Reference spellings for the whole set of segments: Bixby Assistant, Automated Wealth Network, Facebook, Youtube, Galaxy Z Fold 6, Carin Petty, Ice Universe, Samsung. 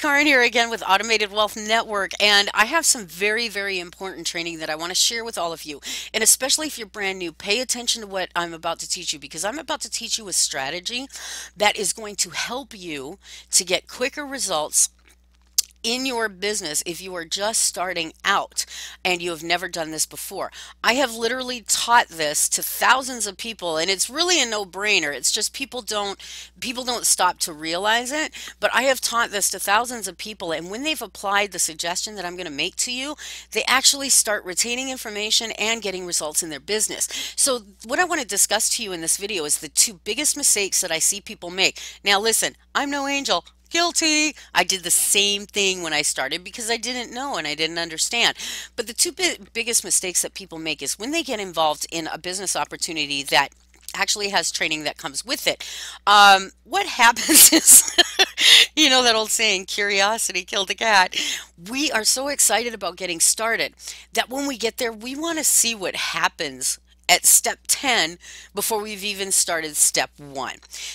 Carin here again with Automated Wealth Network, and I have some very, very important training that I want to share with all of you. And especially if you're brand new, pay attention to what I'm about to teach you, because I'm about to teach you a strategy that is going to help you to get quicker results in your business if you are just starting out and you have never done this before. I have literally taught this to thousands of people, and it's really a no-brainer. It's just people don't stop to realize it, but I have taught this to thousands of people, and when they've applied the suggestion that I'm going to make to you, they actually start retaining information and getting results in their business. So what I want to discuss to you in this video is the two biggest mistakes that I see people make. Now listen, I'm no angel. Guilty. I did the same thing when I started because I didn't know and I didn't understand. But the two biggest mistakes that people make is when they get involved in a business opportunity that actually has training that comes with it. What happens is, you know that old saying, curiosity killed the cat. We are so excited about getting started that when we get there, we want to see what happens at step 10 before we've even started step 1.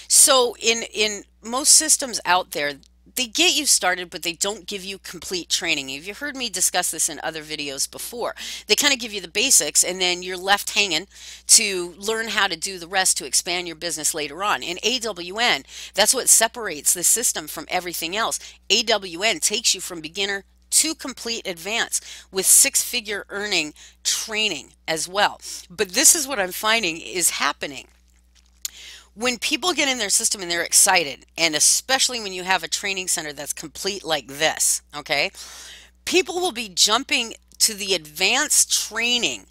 So in most systems out there, they get you started, but they don't give you complete training. If you've heard me discuss this in other videos before, they kind of give you the basics, and then you're left hanging to learn how to do the rest to expand your business later on. In AWN, that's what separates the system from everything else. AWN takes you from beginner to complete advance with six-figure earning training as well. But this is what I'm finding is happening. When people get in their system and they're excited, and especially when you have a training center that's complete like this, okay, people will be jumping to the advanced training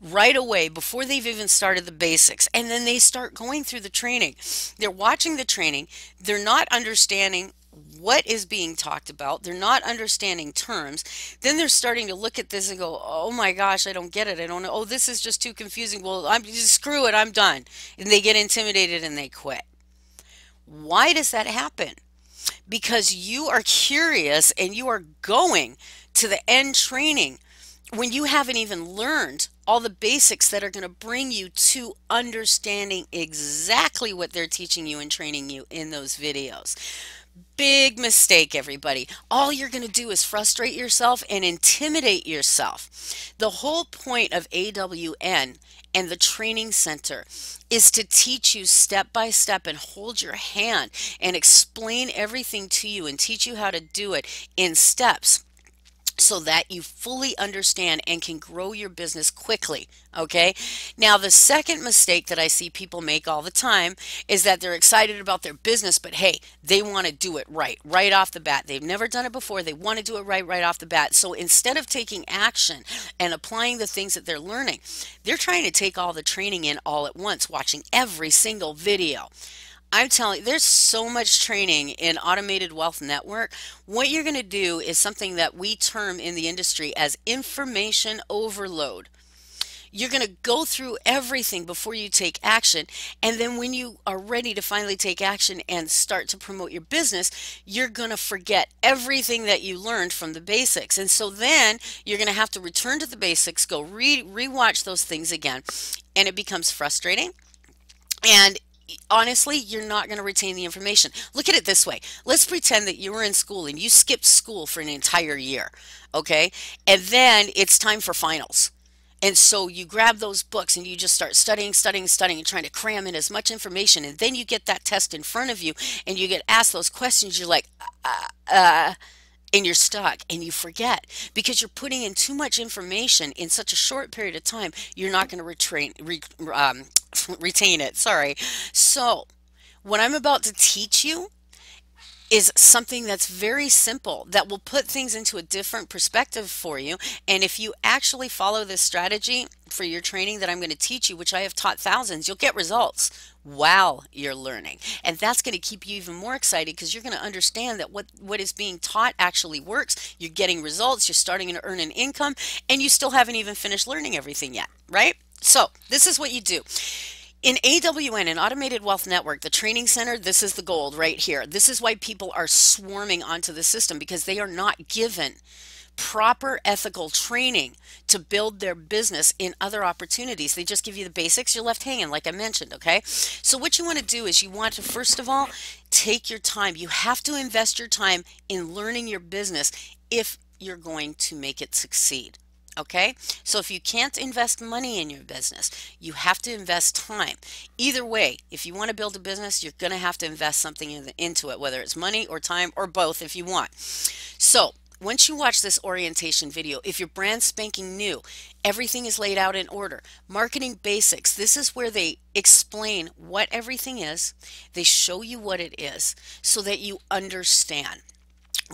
right away before they've even started the basics, and then they start going through the training. They're watching the training. They're not understanding what is being talked about. They're not understanding terms. Then they're starting to look at this and go, oh my gosh, I don't get it. I don't know. Oh, this is just too confusing. Well, I'm just screw it. I'm done. And they get intimidated and they quit. Why does that happen? Because you are curious and you are going to the end training when you haven't even learned all the basics that are going to bring you to understanding exactly what they're teaching you and training you in those videos. Big mistake, everybody. All you're going to do is frustrate yourself and intimidate yourself. The whole point of AWN and the training center is to teach you step by step and hold your hand and explain everything to you and teach you how to do it in steps, so that you fully understand and can grow your business quickly, okay? Now, the second mistake that I see people make all the time is that they're excited about their business, but hey, they want to do it right off the bat. They've never done it before. They want to do it right off the bat. So instead of taking action and applying the things that they're learning, they're trying to take all the training in all at once, watching every single video. I'm telling you, there's so much training in Automated Wealth Network. What you're going to do is something that we term in the industry as information overload. You're going to go through everything before you take action, and then when you are ready to finally take action and start to promote your business, you're going to forget everything that you learned from the basics. And so then you're going to have to return to the basics, go rewatch those things again, and it becomes frustrating. And honestly, you're not going to retain the information. Look at it this way. Let's pretend that you were in school and you skipped school for an entire year, okay? And then it's time for finals. And so you grab those books and you just start studying, and trying to cram in as much information. And then you get that test in front of you and you get asked those questions. You're like, and you're stuck and you forget because you're putting in too much information in such a short period of time. You're not going to retain it. Sorry. So what I'm about to teach you is something that's very simple that will put things into a different perspective for you. And if you actually follow this strategy for your training that I'm going to teach you, which I have taught thousands, you'll get results while you're learning. And that's going to keep you even more excited because you're going to understand that what is being taught actually works. You're getting results, you're starting to earn an income, and you still haven't even finished learning everything yet, right? So this is what you do. In AWN, in Automated Wealth Network, the training center, this is the gold right here. This is why people are swarming onto the system, because they are not given proper ethical training to build their business in other opportunities. They just give you the basics. You're left hanging, like I mentioned, okay? So what you want to do is you want to, first of all, Take your time. You have to invest your time in learning your business if you're going to make it succeed. Okay, so if you can't invest money in your business, you have to invest time. Either way, if you want to build a business, you're going to have to invest something into it, whether it's money or time or both if you want. So once you watch this orientation video, if you're brand spanking new, everything is laid out in order. Marketing basics, this is where they explain what everything is. They show you what it is so that you understand.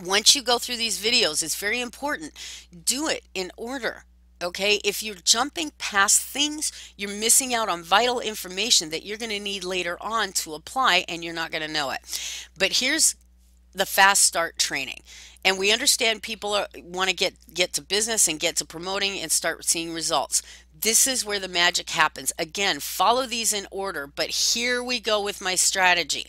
Once you go through these videos, it's very important, do it in order. Okay, if you're jumping past things, you're missing out on vital information that you're going to need later on to apply, and you're not going to know it. But here's the fast start training. And we understand people want to get to business and get to promoting and start seeing results. This is where the magic happens. Again, follow these in order, but here we go with my strategy.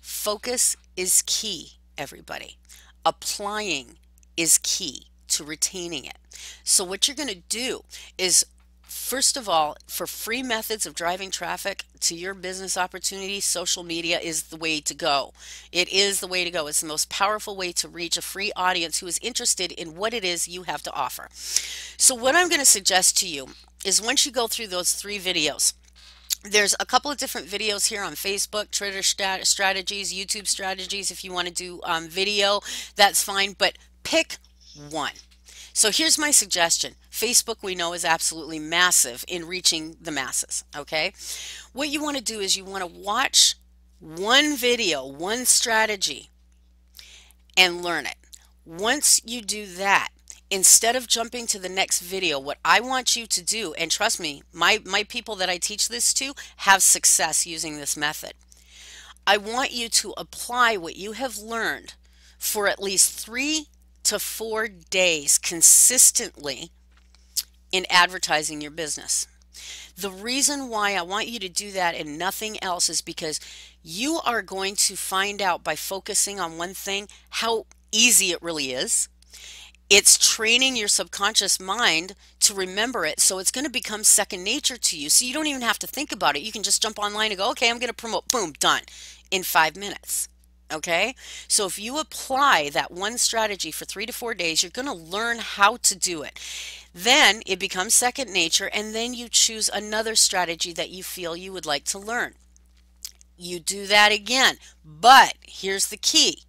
Focus is key, everybody. Applying is key to retaining it. So what you're going to do is, first of all, for free methods of driving traffic to your business opportunity, social media is the way to go. It is the way to go. It's the most powerful way to reach a free audience who is interested in what it is you have to offer. So what I'm going to suggest to you is, once you go through those three videos, there's a couple of different videos here on Facebook, Twitter strategies, YouTube strategies. If you want to do video, that's fine, but pick one. So here's my suggestion. Facebook, we know, is absolutely massive in reaching the masses, okay? What you want to do is you want to watch one video, one strategy, and learn it. Once you do that, instead of jumping to the next video, what I want you to do, and trust me, my people that I teach this to have success using this method, I want you to apply what you have learned for at least 3 to 4 days consistently in advertising your business. The reason why I want you to do that and nothing else is because you are going to find out, by focusing on one thing, how easy it really is. It's training your subconscious mind to remember it, so it's going to become second nature to you. So you don't even have to think about it. You can just jump online and go, okay, I'm going to promote, boom, done, in 5 minutes. Okay, so if you apply that one strategy for 3 to 4 days, you're going to learn how to do it. Then it becomes second nature, and then you choose another strategy that you feel you would like to learn. You do that again, but here's the key.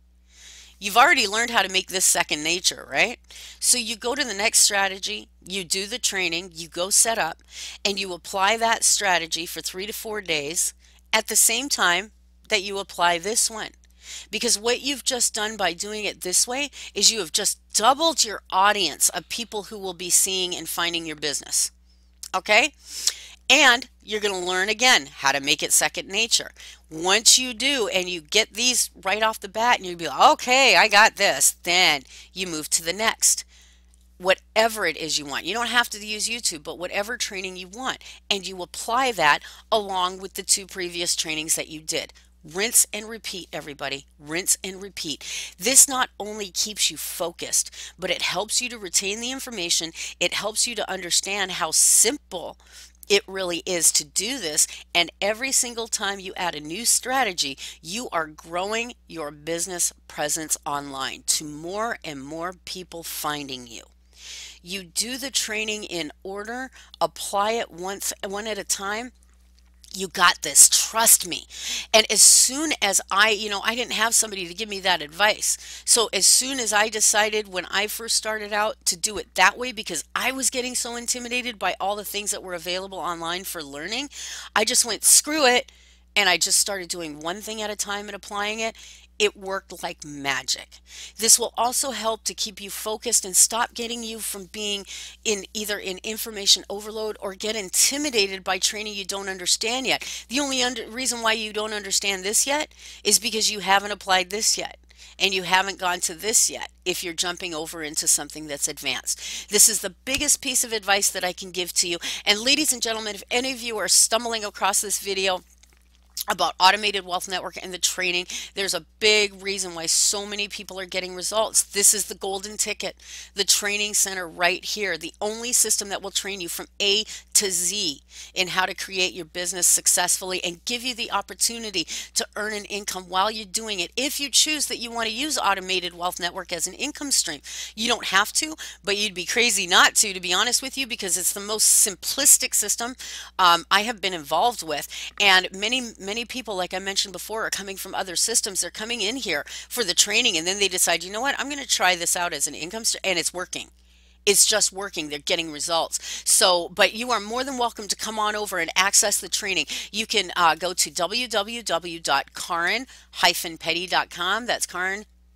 You've already learned how to make this second nature, right? So you go to the next strategy, you do the training, you go set up, and you apply that strategy for 3 to 4 days at the same time that you apply this one. Because what you've just done by doing it this way is you have just doubled your audience of people who will be seeing and finding your business. Okay? And you're going to learn again how to make it second nature. Once you do and you get these right off the bat and you'll be like, okay, I got this, then you move to the next. Whatever it is you want. You don't have to use YouTube, but whatever training you want. And you apply that along with the 2 previous trainings that you did. Rinse and repeat, everybody. Rinse and repeat. This not only keeps you focused, but it helps you to retain the information. It helps you to understand how simple it really is to do this. And every single time you add a new strategy, you are growing your business presence online to more and more people finding you. You do the training in order, apply it one at a time. You got this, trust me. And as soon as I didn't have somebody to give me that advice. So as soon as I decided, when I first started out, to do it that way, because I was getting so intimidated by all the things that were available online for learning, I just went, screw it. And I just started doing one thing at a time and applying it. It worked like magic. This will also help to keep you focused and stop getting you from being either in information overload or get intimidated by training you don't understand yet. The only reason why you don't understand this yet is because you haven't applied this yet. And you haven't gone to this yet if you're jumping over into something that's advanced. This is the biggest piece of advice that I can give to you. And ladies and gentlemen, if any of you are stumbling across this video, about Automated Wealth Network and the training. There's a big reason why so many people are getting results. This is the golden ticket, the training center right here, the only system that will train you from A to Z in how to create your business successfully and give you the opportunity to earn an income while you're doing it. If you choose that you want to use Automated Wealth Network as an income stream, you don't have to, but you'd be crazy not to, to be honest with you, because it's the most simplistic system I have been involved with. And many people, like I mentioned before, are coming from other systems. They're coming in here for the training, and then they decide, you know what, I'm going to try this out as an income stream, and it's working. It's just working. They're getting results. So, but you are more than welcome to come on over and access the training. You can go to www.carin-petty.com. That's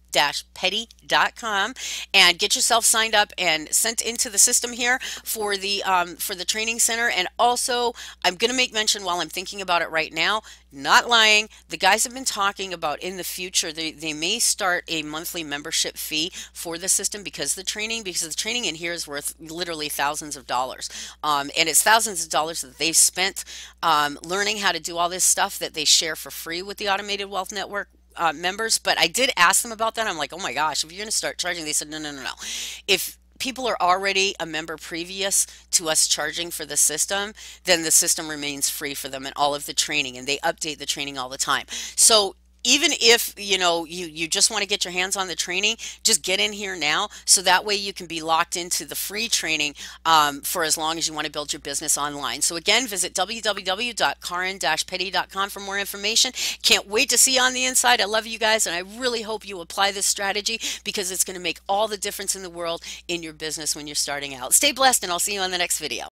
Carin-Petty.com, and get yourself signed up and sent into the system here for the training center. And also, I'm going to make mention while I'm thinking about it right now, not lying, the guys have been talking about in the future they may start a monthly membership fee for the system, because the training in here is worth literally thousands of dollars, and it's thousands of dollars that they've spent learning how to do all this stuff that they share for free with the Automated Wealth Network members. But I did ask them about that. I'm like, oh my gosh, if you're going to start charging, they said, no. If people are already a member previous to us charging for the system, then the system remains free for them and all of the training, and they update the training all the time. So even if, you know, you just want to get your hands on the training, just get in here now, so that way you can be locked into the free training for as long as you want to build your business online. So again, visit www.carin-petty.com for more information. Can't wait to see you on the inside. I love you guys, and I really hope you apply this strategy, because it's going to make all the difference in the world in your business when you're starting out. Stay blessed, and I'll see you on the next video.